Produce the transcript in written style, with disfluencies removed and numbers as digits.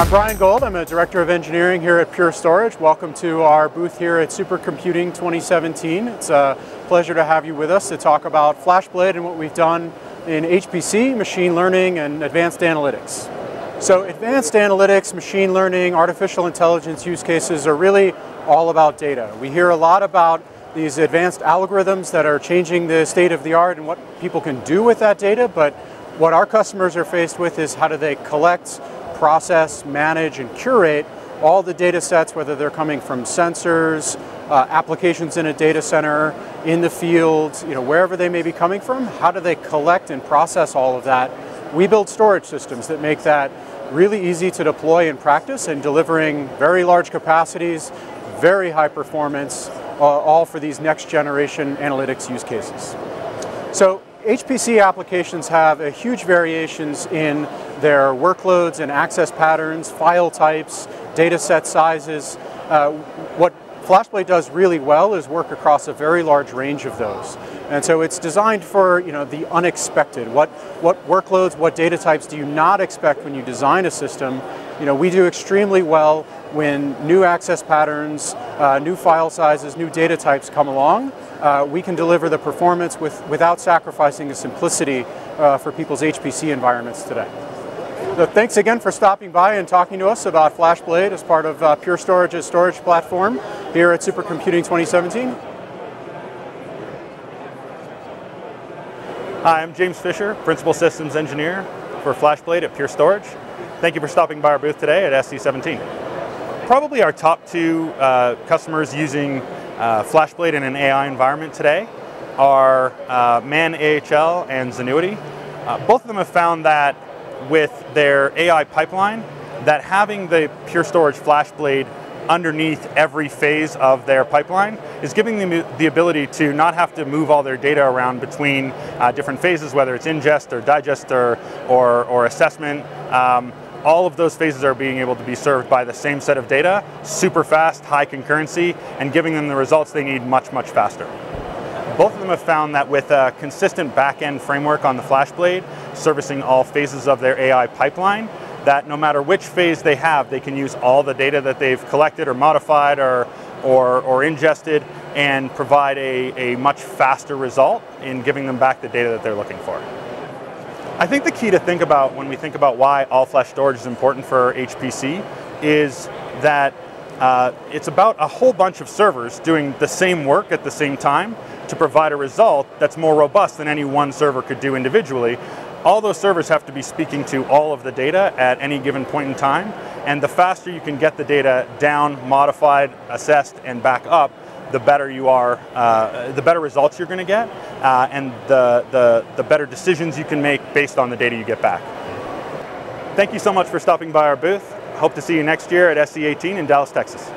I'm Brian Gold. I'm a Director of Engineering here at Pure Storage. Welcome to our booth here at Supercomputing 2017. It's a pleasure to have you with us to talk about FlashBlade and what we've done in HPC, machine learning, and advanced analytics. So advanced analytics, machine learning, artificial intelligence use cases are really all about data. We hear a lot about these advanced algorithms that are changing the state of the art and what people can do with that data, but what our customers are faced with is how do they collect, process, manage, and curate all the data sets, whether they're coming from sensors, applications in a data center, in the field, wherever they may be coming from. How do they collect and process all of that? We build storage systems that make that really easy to deploy in practice and delivering very large capacities, very high performance, all for these next generation analytics use cases. So HPC applications have a huge variations in their workloads and access patterns, file types, data set sizes. What FlashBlade does really well is work across a very large range of those. And so it's designed for the unexpected. What workloads, what data types do you not expect when you design a system? We do extremely well when new access patterns, new file sizes, new data types come along. We can deliver the performance without sacrificing the simplicity for people's HPC environments today. So thanks again for stopping by and talking to us about FlashBlade as part of Pure Storage's storage platform here at Supercomputing 2017. Hi, I'm James Fisher, Principal Systems Engineer for FlashBlade at Pure Storage. Thank you for stopping by our booth today at SC17. Probably our top two customers using FlashBlade in an AI environment today are Man AHL and Zenuity. Both of them have found that with their AI pipeline, that having the Pure Storage FlashBlade underneath every phase of their pipeline is giving them the ability to not have to move all their data around between different phases, whether it's ingest or digest or assessment. All of those phases are being able to be served by the same set of data, super fast, high concurrency, and giving them the results they need much, much faster. Both of them have found that with a consistent back-end framework on the FlashBlade, servicing all phases of their AI pipeline, that no matter which phase they have, they can use all the data that they've collected or modified or ingested and provide a much faster result in giving them back the data that they're looking for. I think the key to think about when we think about why all-flash storage is important for HPC is that it's about a whole bunch of servers doing the same work at the same time to provide a result that's more robust than any one server could do individually. All those servers have to be speaking to all of the data at any given point in time, and the faster you can get the data down, modified, assessed, and back up, the better you are, the better results you're going to get, and the better decisions you can make based on the data you get back. Thank you so much for stopping by our booth. Hope to see you next year at SC18 in Dallas, Texas.